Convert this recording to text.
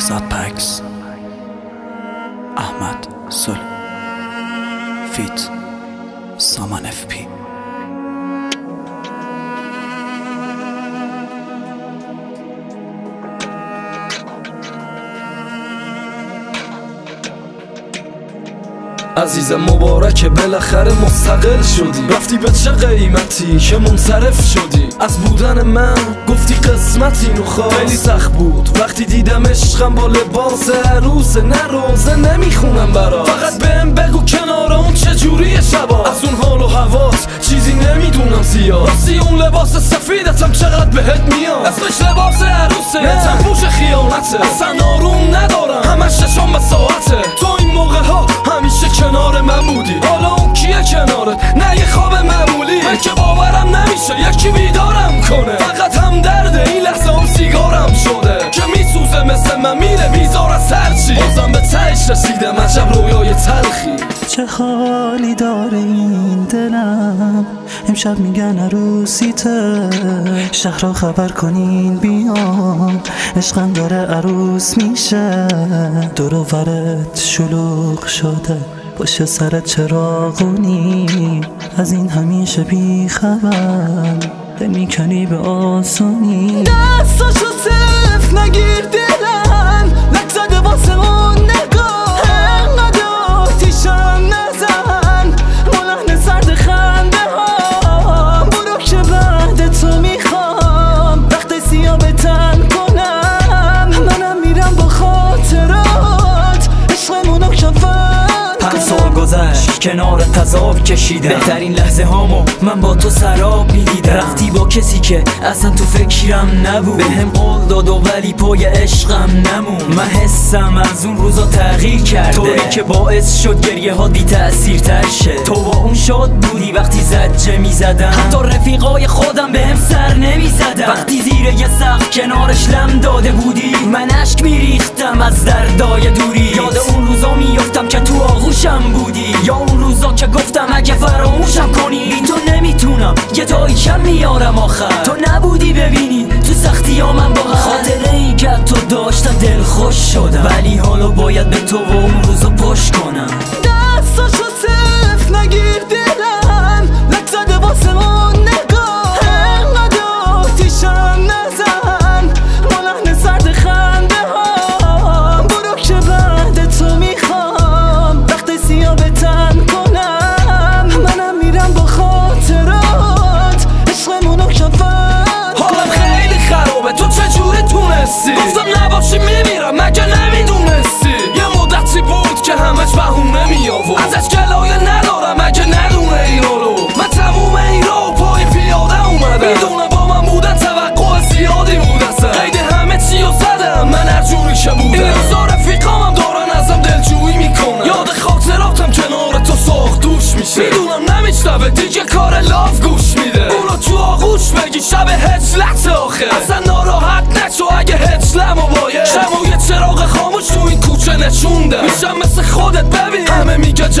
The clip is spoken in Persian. شهرزاد پکس، احمد صلح، فیت سامان FP. عزیز مبارک بالاخره مستقل شدی، رفتی به چه قیمتی که منصرف شدی از بودن من، گفتی قسمت اینو خواست. خیلی سخت بود وقتی دیدم عشقم با لباس عروسه، نه روزه نمیخونم برات، فقط بهم بگو کنار اون چجوریه شبا، از اون حال و حواس چیزی نمیدونم زیاد، راستی اون لباس سفیدتم چقدر بهت میاد، اسمش لباس عروسه نتم پوش خیانته، اصلا آروم ندارم همش ششم به ساعته، تو این موقع ها همیشه کنار من بودی، حالا اون کیه کنارت؟ نه یه خواب معمولی، من که باورم نمیشه یکی بیدارم کنه، فقط هم درده این لحظه هم سیگارم شده که میسوزه مثل من، میره بیزار از هرچی، بازم به تهش رسیدم عجب رویای تلخی. چه حالی داره این دلم، امشب میگن عروسیته، شهر را خبر کنین بیام، عشقم داره عروس میشه، دور و برت شلوغ شده، پشت سرت چراغونی، از این همیشه بیخبر، دل میکنی به آسانی، دستاشو صفر نگیر دلم، نگذاده واسه اون نگاه، انقدر آتیشم نزن با لحن سرد خنده ها، برو که بعد تو میخوام وقت سیاه به تن کنم، منم میرم با خاطرات عشقمونو کفن. 5 سال گذشت کنار تذاب کشیدم، بهترین لحظه هامو من با تو سراب میدیدم، رفتی با کسی که اصلا تو فکرم نبود، به هم قول داد و ولی پای عشقم نمون، من حسم از اون روزا تغییر کرده، طوری که باعث شد گریه ها بی تأثیر تر شد، تو با اون شاد بودی وقتی زجه میزدم، حتی رفیقای خودم به هم سر نمیزدم، وقتی زیر یه سقف کنارش لم داده بودی، من اشک میریختم از دردای دوری، یاد اون روزا میافتم که تو آغوشم بودی، یا اون روزا که گفتم اگه فراموشم کنی بی تو نمیتونم یه جایی کم میارم، آخر تو نبودی ببینی تو سختی ها من با هم، خاطره این که تو داشتم دل خوش شدم، ولی حالا باید به تو و اون روزا پشت کنم، دستاشو صفر نگیر دلم، نگذاده واسه اون نگاه، انقدر آتیشم نزن با لحن سرد خنده ها، برو که بعد تو میخوام یا به تن کنم، منم میرم با خاطرات عشقمونو کفن. حالم خیلی خرابه تو چجوری تونستی، گفتم نباشی میمیرم مگه نمیدونستی، یه مدتی بود که همش بهونه میآورد، ازش گلایه ندارم اگه ندونه این رو، من تموم این رو پای پیاده اومدم، میدونم با من بودن توقع زیادی بود، اصلا قید همه چی رو زدم من هر جوری که بودم، این روزا رفیقامم دارن ازم دلجویی میکنن، یاد خاطراتم کنار تو ساخت دوش میشه، میدونم نمیشنوه دیگه کار لاف گوش میده، اونو تو آغوش بگی شب هجلت، آخه اصلا ناراحت نشو اگه هجلمو باید، شمو یه چراغ خاموش تو این کوچه نشوندم، میشم مثل خودت ببین همه میگه